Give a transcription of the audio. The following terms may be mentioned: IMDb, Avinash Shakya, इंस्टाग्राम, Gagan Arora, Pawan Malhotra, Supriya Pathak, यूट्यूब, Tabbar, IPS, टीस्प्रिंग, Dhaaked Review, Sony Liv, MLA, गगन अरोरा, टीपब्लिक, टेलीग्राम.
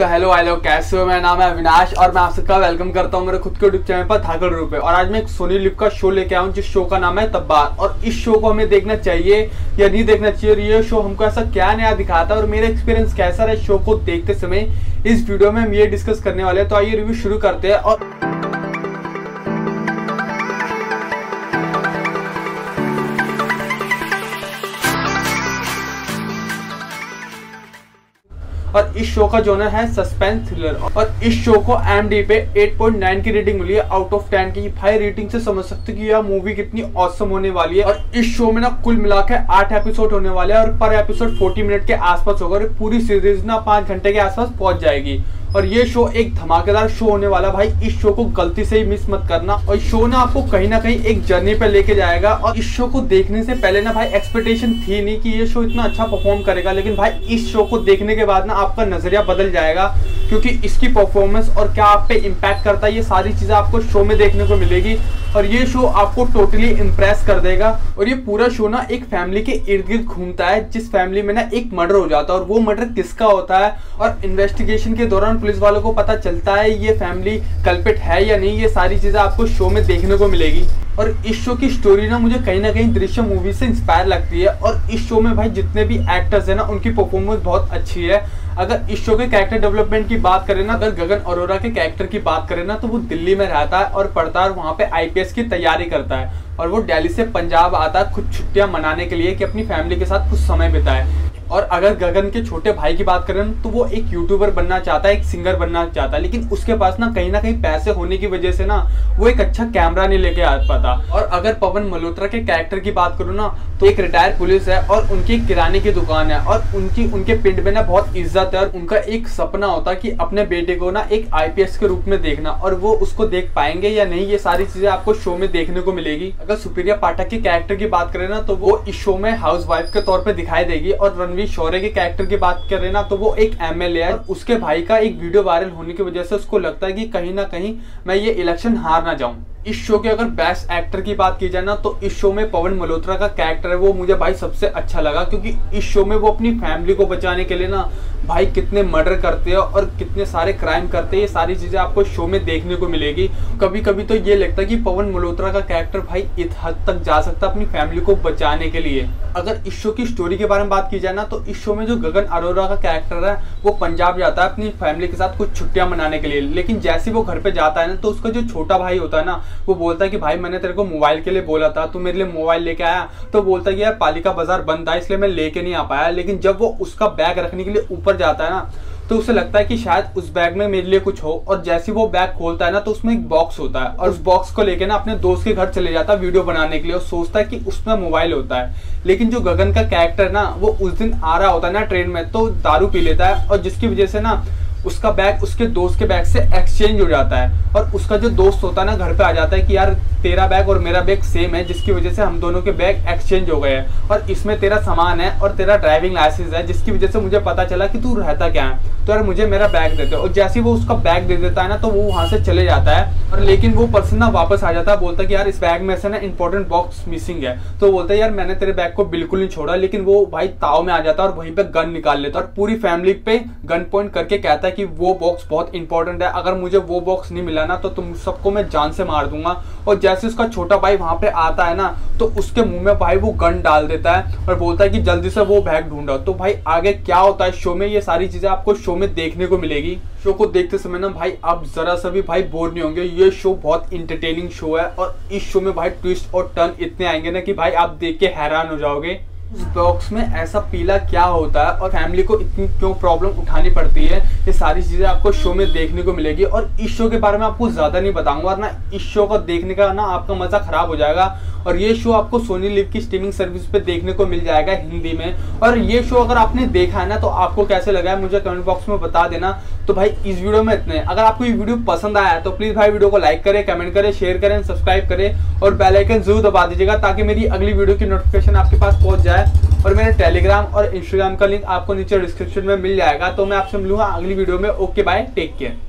तो हेलो आई लोग, कैसे हो? मेरा नाम है अविनाश और मैं आप सबका वेलकम करता हूँ मेरे खुद के यूट्यूब चैनल पर धाकड़ रिव्यू पे। और आज मैं एक सोनी लिव का शो लेके आया हूँ जिस शो का नाम है तब्बार। और इस शो को हमें देखना चाहिए या नहीं देखना चाहिए, और ये शो हमको ऐसा क्या नया दिखाता है और मेरा एक्सपीरियंस कैसा रहा शो को देखते समय, इस वीडियो में हम ये डिस्कस करने वाले हैं। तो आइए रिव्यू शुरू करते हैं। और इस शो का जोनर है सस्पेंस थ्रिलर और इस शो को IMDb पे 8.9 की रेटिंग मिली है आउट ऑफ 10 की। भाई रेटिंग से समझ सकते हो कि यह मूवी कितनी औसम होने वाली है। और इस शो में ना कुल मिलाकर 8 एपिसोड होने वाले हैं और पर एपिसोड 40 मिनट के आसपास होगा और पूरी सीरीज ना 5 घंटे के आसपास पहुंच जाएगी। और ये शो एक धमाकेदार शो होने वाला भाई, इस शो को गलती से ही मिस मत करना। और शो ना आपको कहीं ना कहीं एक जर्नी पे लेके जाएगा। और इस शो को देखने से पहले ना भाई एक्सपेक्टेशन थी नहीं कि ये शो इतना अच्छा परफॉर्म करेगा, लेकिन भाई इस शो को देखने के बाद ना आपका नजरिया बदल जाएगा, क्योंकि इसकी परफॉर्मेंस और क्या आप पे इम्पैक्ट करता है ये सारी चीजें आपको शो में देखने को मिलेगी। और ये शो आपको टोटली इम्प्रेस कर देगा। और ये पूरा शो ना एक फैमिली के इर्द गिर्द घूमता है जिस फैमिली में ना एक मर्डर हो जाता है और वो मर्डर किसका होता है। और इन्वेस्टिगेशन के दौरान पुलिस वालों को पता चलता है ये फैमिली कल्पित है या नहीं, ये सारी चीजें आपको शो में देखने को मिलेगी। और इस शो की स्टोरी ना मुझे कहीं ना कहीं दृश्य मूवी से इंस्पायर लगती है। और इस शो में भाई जितने भी एक्टर्स हैं ना उनकी परफॉर्मेंस बहुत अच्छी है। अगर इस शो के कैरेक्टर डेवलपमेंट की बात करें ना, अगर गगन अरोरा के कैरेक्टर की बात करें ना, तो वो दिल्ली में रहता है और पढ़ता है और वहाँ पे IPS की तैयारी करता है। और वो दिल्ली से पंजाब आता है कुछ छुट्टियाँ मनाने के लिए कि अपनी फैमिली के साथ कुछ समय बिताए। और अगर गगन के छोटे भाई की बात करें तो वो एक यूट्यूबर बनना चाहता है, एक सिंगर बनना चाहता है, लेकिन उसके पास ना कहीं पैसे होने की वजह से ना वो एक अच्छा कैमरा नहीं लेके आ पाता। और अगर पवन मल्होत्रा के कैरेक्टर की बात करूँ ना, तो एक रिटायर्ड पुलिस है और उनकी किराने की दुकान है और उनके पिंड में ना बहुत इज्जत है। और उनका एक सपना होता है कि अपने बेटे को ना एक IPS के रूप में देखना, और वो उसको देख पाएंगे या नहीं ये सारी चीजें आपको शो में देखने को मिलेगी। अगर सुप्रिया पाठक के कैरेक्टर की बात करें ना, तो वो इस शो में हाउसवाइफ के तौर पर दिखाई देगी। और शौर्य के कैरेक्टर की बात करें ना, तो वो एक MLA है। उसके भाई का एक वीडियो वायरल होने की वजह से उसको लगता है कि कहीं ना कहीं मैं ये इलेक्शन हार ना जाऊं। इस शो के अगर बेस्ट एक्टर की बात की जाए ना, तो इस शो में पवन मल्होत्रा का कैरेक्टर है वो मुझे भाई सबसे अच्छा लगा, क्योंकि इस शो में वो अपनी फैमिली को बचाने के लिए ना भाई कितने मर्डर करते हैं और कितने सारे क्राइम करते हैं ये सारी चीज़ें आपको शो में देखने को मिलेगी। कभी कभी तो ये लगता है कि पवन मल्होत्रा का कैरेक्टर भाई इस हद तक जा सकता है अपनी फैमिली को बचाने के लिए। अगर इस शो की स्टोरी के बारे में बात की जाए ना, तो इस शो में जो गगन अरोरा का कैरेक्टर है वो पंजाब जाता है अपनी फैमिली के साथ कुछ छुट्टियाँ मनाने के लिए। लेकिन जैसे वो घर पर जाता है ना, तो उसका जो छोटा भाई होता है ना वो बोलता है कि भाई मैंने तेरे को मोबाइल के लिए बोला था, तू मेरे लिए मोबाइल लेके आया। तो बोलता है कि यार पालिका बाजार बंद था इसलिए मैं लेके नहीं आ पाया। लेकिन जब वो उसका बैग रखने के लिए ऊपर जाता है ना, तो उसे लगता है कि शायद उस बैग में मेरे लिए कुछ हो। और जैसे वो बैग खोलता है ना, तो उसमें एक बॉक्स होता है और उस बॉक्स को लेकर ना अपने दोस्त के घर चले जाता है वीडियो बनाने के लिए और सोचता है कि उसमें मोबाइल होता है। लेकिन जो गगन का कैरेक्टर ना वो उस दिन आ रहा होता है ना ट्रेन में, तो दारू पी लेता है और जिसकी वजह से ना उसका बैग उसके दोस्त के बैग से एक्सचेंज हो जाता है। और उसका जो दोस्त होता है ना घर पे आ जाता है कि यार तेरा बैग और मेरा बैग सेम है, जिसकी वजह से हम दोनों के बैग एक्सचेंज हो गए हैं और इसमें तेरा सामान है और तेरा ड्राइविंग लाइसेंस है, जिसकी वजह से मुझे पता चला कि तू रहता क्या है, तो यार मुझे मेरा बैग देते हो। और जैसे ही वो उसका बैग दे देता है ना, तो वो वहाँ से चले जाता है। और लेकिन वो पर्सन ना वापस आ जाता है, बोलता है कि यार इस बैग में से ना इंपॉर्टेंट बॉक्स मिसिंग है। तो बोलता है यार मैंने तेरे बैग को बिल्कुल नहीं छोड़ा। लेकिन वो भाई ताव में आ जाता है और वहीं पर गन निकाल लेता है और पूरी फैमिली पे गन पॉइंट करके कहता है कि वो बॉक्स बहुत इंपॉर्टेंट है, अगर मुझे वो बॉक्स नहीं मिला ना तो तुम सबको मैं जान से मार दूंगा। और जैसे उसका छोटा भाई वहां पे आता है ना, तो उसके मुंह में भाई वो गन डाल देता है और बोलता है कि जल्दी से वो बैग ढूंढो। तो भाई आगे क्या होता है शो में ये सारी चीजें आपको शो में देखने को मिलेगी। शो को देखते समय ना भाई आप जरा सा भी भाई बोर नहीं होंगे, ये शो बहुत इंटरटेनिंग शो है। और इस शो में भाई ट्विस्ट और टर्न इतने आएंगे ना कि भाई आप देख के हैरान हो जाओगे उस बॉक्स में ऐसा पीला क्या होता है और फैमिली को इतनी क्यों प्रॉब्लम उठानी पड़ती है, ये सारी चीज़ें आपको शो में देखने को मिलेगी। और इस शो के बारे में आपको ज़्यादा नहीं बताऊंगा वरना इस शो को देखने का ना आपका मज़ा ख़राब हो जाएगा। और ये शो आपको सोनी लिव की स्ट्रीमिंग सर्विस पे देखने को मिल जाएगा हिंदी में। और ये शो अगर आपने देखा है ना, तो आपको कैसे लगा है मुझे कमेंट बॉक्स में बता देना। तो भाई इस वीडियो में इतने। अगर आपको ये वीडियो पसंद आया है तो प्लीज़ भाई वीडियो को लाइक करें, कमेंट करें, शेयर करें, सब्सक्राइब करें और बेल आइकन जरूर दबा दीजिएगा ताकि मेरी अगली वीडियो की नोटिफिकेशन आपके पास पहुँच जाए। और मेरे टेलीग्राम और इंस्टाग्राम का लिंक आपको नीचे डिस्क्रिप्शन में मिल जाएगा। तो मैं आपसे मिलूंगा अगली वीडियो में। Okay bye, take care.